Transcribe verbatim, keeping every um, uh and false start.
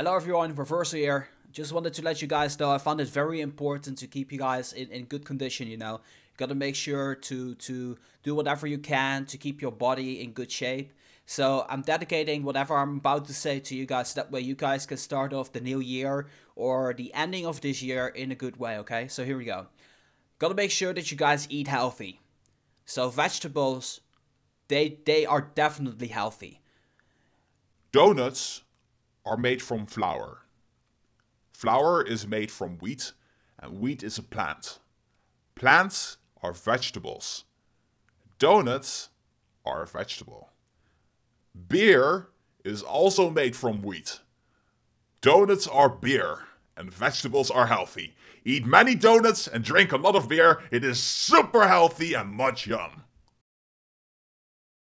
Hello everyone, Reversal here. Just wanted to let you guys know I found it very important to keep you guys in, in good condition, you know. You gotta make sure to, to do whatever you can to keep your body in good shape. So I'm dedicating whatever I'm about to say to you guys, that way you guys can start off the new year or the ending of this year in a good way, okay? So here we go. Gotta make sure that you guys eat healthy. So vegetables, they, they are definitely healthy. Donuts are made from flour. Flour is made from wheat, and wheat is a plant. Plants are vegetables. Donuts are a vegetable. Beer is also made from wheat. Donuts are beer, and vegetables are healthy. Eat many donuts and drink a lot of beer. It is super healthy and much yum.